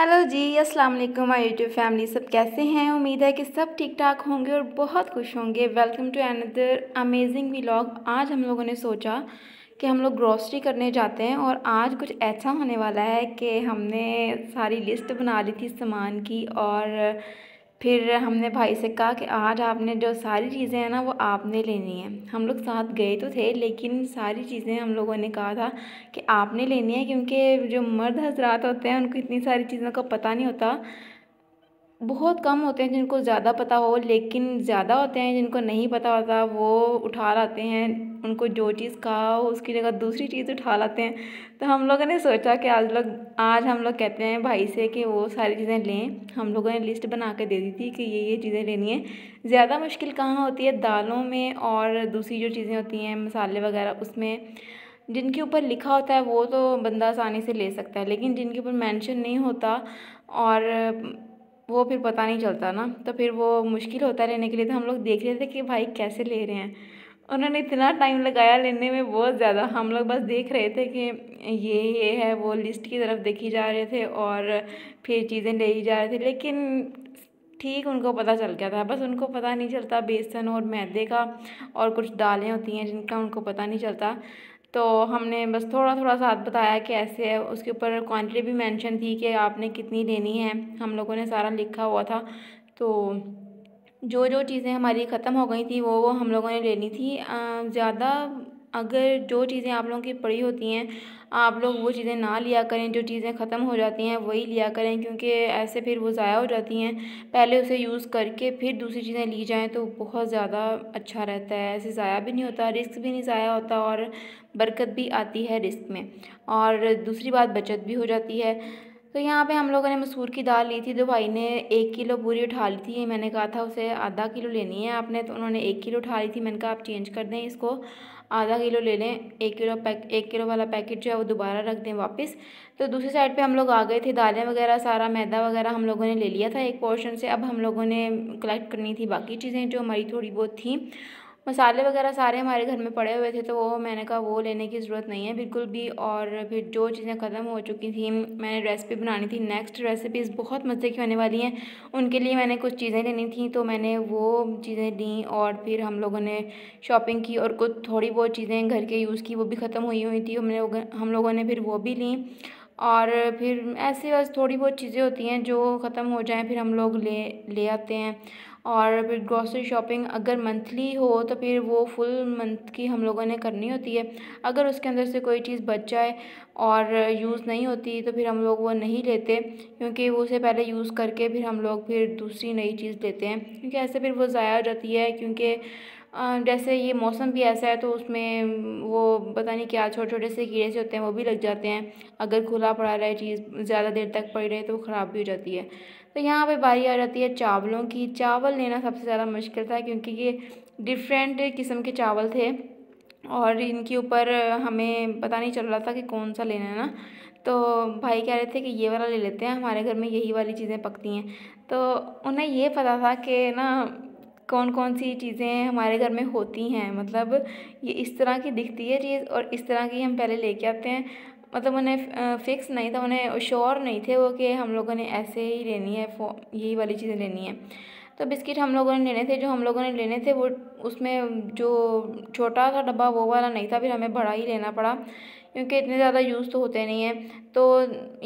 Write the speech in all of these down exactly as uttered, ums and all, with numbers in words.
Hello जी, अस्सलाम वालेकुम my YouTube family. सब कैसे हैं? उम्मीद है कि सब ठीक ठाक होंगे और बहुत खुश होंगे। Welcome to another amazing vlog. आज हम लोगों ने सोचा कि हम लोग ग्रॉसरी करने जाते हैं और आज कुछ ऐसा होने वाला है कि हमने सारी लिस्ट बना ली थी सामान की और फिर हमने भाई से कहा कि आज आपने जो सारी चीज़ें हैं ना वो आपने लेनी है। हम लोग साथ गए तो थे लेकिन सारी चीज़ें हम लोगों ने कहा था कि आपने लेनी है, क्योंकि जो मर्द हजरात होते हैं उनको इतनी सारी चीज़ों का पता नहीं होता। बहुत कम होते हैं जिनको ज़्यादा पता हो, लेकिन ज़्यादा होते हैं जिनको नहीं पता होता वो उठा लाते हैं। उनको जो चीज़ कहा हो उसकी जगह दूसरी चीज़ उठा लाते हैं। तो हम लोगों ने सोचा कि आज लोग आज हम लोग कहते हैं भाई से कि वो सारी चीज़ें लें। हम लोगों ने लिस्ट बना के दे दी थी कि ये ये चीज़ें लेनी है। ज़्यादा मुश्किल कहाँ होती है, दालों में और दूसरी जो चीज़ें होती हैं मसाले वगैरह, उसमें जिनके ऊपर लिखा होता है वो तो बंदा आसानी से ले सकता है, लेकिन जिनके ऊपर मेंशन नहीं होता और वो फिर पता नहीं चलता ना, तो फिर वो मुश्किल होता लेने के लिए। तो हम लोग देख रहे थे कि भाई कैसे ले रहे हैं। उन्होंने इतना टाइम लगाया लेने में, बहुत ज़्यादा। हम लोग बस देख रहे थे कि ये ये है, वो लिस्ट की तरफ देखी जा रहे थे और फिर चीज़ें ले ही जा रहे थे। लेकिन ठीक उनको पता चल गया था, बस उनको पता नहीं चलता बेसन और मैदे का और कुछ दालें होती हैं जिनका उनको पता नहीं चलता। तो हमने बस थोड़ा थोड़ा साथ बताया कि ऐसे है, उसके ऊपर क्वांटिटी भी मेंशन थी कि आपने कितनी लेनी है। हम लोगों ने सारा लिखा हुआ था। तो जो जो चीज़ें हमारी ख़त्म हो गई थी वो वो हम लोगों ने लेनी थी। ज़्यादा अगर जो चीज़ें आप लोगों की पड़ी होती हैं आप लोग वो चीज़ें ना लिया करें। जो चीज़ें ख़त्म हो जाती हैं वही लिया करें, क्योंकि ऐसे फिर वो ज़ाया हो जाती हैं। पहले उसे यूज़ करके फिर दूसरी चीज़ें ली जाएँ तो बहुत ज़्यादा अच्छा रहता है। ऐसे ज़ाया भी नहीं होता, रिस्क भी नहीं ज़ाया होता और बरकत भी आती है रिस्क में, और दूसरी बात बचत भी हो जाती है। तो यहाँ पे हम लोगों ने मसूर की दाल ली थी। तो भाई ने एक किलो पूरी उठा ली थी। मैंने कहा था उसे आधा किलो लेनी है आपने, तो उन्होंने एक किलो उठा ली थी। मैंने कहा आप चेंज कर दें, इसको आधा किलो ले लें। एक किलो पैक एक किलो वाला पैकेट जो है वो दोबारा रख दें वापस। तो दूसरी साइड पे हम लोग आ गए थे। दालें वगैरह, सारा मैदा वगैरह हम लोगों ने ले लिया था एक पोर्शन से। अब हम लोगों ने कलेक्ट करनी थी बाकी चीज़ें जो हमारी थोड़ी बहुत थी। मसाले वगैरह सारे हमारे घर में पड़े हुए थे, तो वो मैंने कहा वो लेने की ज़रूरत नहीं है बिल्कुल भी। और फिर जो चीज़ें ख़त्म हो चुकी थी, मैंने रेसिपी बनानी थी। नेक्स्ट रेसिपीज़ बहुत मज़े की होने वाली हैं, उनके लिए मैंने कुछ चीज़ें लेनी थी, तो मैंने वो चीज़ें लीं। और फिर हम लोगों ने शॉपिंग की और कुछ थोड़ी बहुत चीज़ें घर के यूज़ की, वो भी ख़त्म हुई हुई थी। हमने हम लोगों ने फिर वो भी लीं। और फिर ऐसे बस थोड़ी बहुत चीज़ें होती हैं जो ख़त्म हो जाएं फिर हम लोग ले ले आते हैं। और फिर ग्रॉसरी शॉपिंग अगर मंथली हो तो फिर वो फुल मंथ की हम लोगों ने करनी होती है। अगर उसके अंदर से कोई चीज़ बच जाए और यूज़ नहीं होती तो फिर हम लोग वो नहीं लेते, क्योंकि वो उसे पहले यूज़ करके फिर हम लोग फिर दूसरी नई चीज़ लेते हैं, क्योंकि ऐसे फिर वो ज़ाया हो जाती है। क्योंकि जैसे ये मौसम भी ऐसा है तो उसमें वो पता नहीं क्या छोटे छोटे से कीड़े से होते हैं वो भी लग जाते हैं। अगर खुला पड़ा रहे, चीज़ ज़्यादा देर तक पड़ी रहे तो वो ख़राब भी हो जाती है। तो यहाँ पे बारी आ जाती है चावलों की। चावल लेना सबसे ज़्यादा मुश्किल था, क्योंकि ये डिफरेंट किस्म के चावल थे और इनके ऊपर हमें पता नहीं चल रहा था कि कौन सा लेना है ना। तो भाई कह रहे थे कि ये वाला ले लेते हैं, हमारे घर में यही वाली चीज़ें पकती हैं। तो उन्हें ये पता था कि ना कौन कौन सी चीज़ें हमारे घर में होती हैं, मतलब ये इस तरह की दिखती है चीज़ और इस तरह की हम पहले लेके आते हैं। मतलब उन्हें फ़िक्स नहीं था, उन्हें श्योर नहीं थे वो कि हम लोगों ने ऐसे ही लेनी है, यही वाली चीज़ें लेनी है। तो बिस्किट हम लोगों ने लेने थे। जो हम लोगों ने लेने थे वो उसमें जो छोटा सा डब्बा वो वाला नहीं था, फिर हमें बड़ा ही लेना पड़ा। क्योंकि इतने ज़्यादा यूज़ तो होते नहीं हैं। तो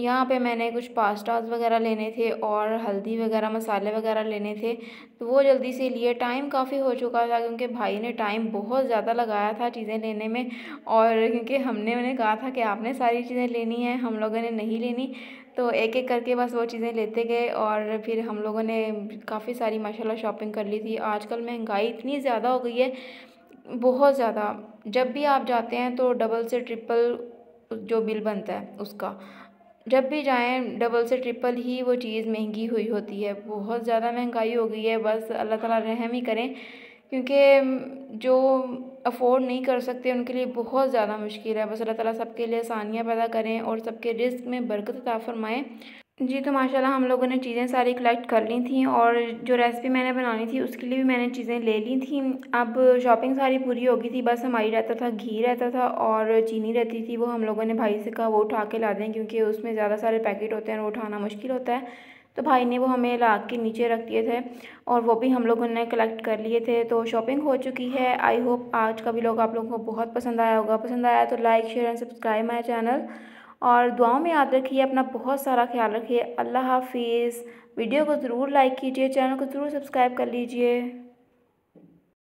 यहाँ पे मैंने कुछ पास्ताज वगैरह लेने थे और हल्दी वगैरह मसाले वगैरह लेने थे, तो वो जल्दी से लिए। टाइम काफ़ी हो चुका था क्योंकि भाई ने टाइम बहुत ज़्यादा लगाया था चीज़ें लेने में, और क्योंकि हमने उन्हें कहा था कि आपने सारी चीज़ें लेनी है, हम लोगों ने नहीं लेनी। तो एक एक करके बस वो चीज़ें लेते गए और फिर हम लोगों ने काफ़ी सारी माशाल्लाह शॉपिंग कर ली थी। आजकल महंगाई इतनी ज़्यादा हो गई है, बहुत ज़्यादा। जब भी आप जाते हैं तो डबल से ट्रिपल जो बिल बनता है उसका, जब भी जाएं डबल से ट्रिपल ही वो चीज़ महंगी हुई होती है। बहुत ज़्यादा महंगाई हो गई है। बस अल्लाह ताला रहम ही करें, क्योंकि जो अफोर्ड नहीं कर सकते उनके लिए बहुत ज़्यादा मुश्किल है। बस अल्लाह ताला सबके लिए आसानियाँ पैदा करें और सबके रिस्क में बरकत अता फरमाएँ। जी, तो माशाल्लाह हम लोगों ने चीज़ें सारी कलेक्ट कर ली थी और जो रेसिपी मैंने बनानी थी उसके लिए भी मैंने चीज़ें ले ली थी। अब शॉपिंग सारी पूरी हो गई थी, बस हमारी रहता था घी रहता था और चीनी रहती थी। वो हम लोगों ने भाई से कहा वो उठा के ला दें, क्योंकि उसमें ज़्यादा सारे पैकेट होते हैं और उठाना मुश्किल होता है। तो भाई ने वो हमें ला के नीचे रख दिए थे और वो भी हम लोगों ने कलेक्ट कर लिए थे। तो शॉपिंग हो चुकी है। आई होप आज का व्लॉग आप लोगों को बहुत पसंद आया होगा। पसंद आया तो like share and subscribe my channel, और दुआओं में याद रखिए, अपना बहुत सारा ख्याल रखिए। अल्लाह हाफिज़। वीडियो को ज़रूर लाइक कीजिए, चैनल को ज़रूर सब्सक्राइब कर लीजिए।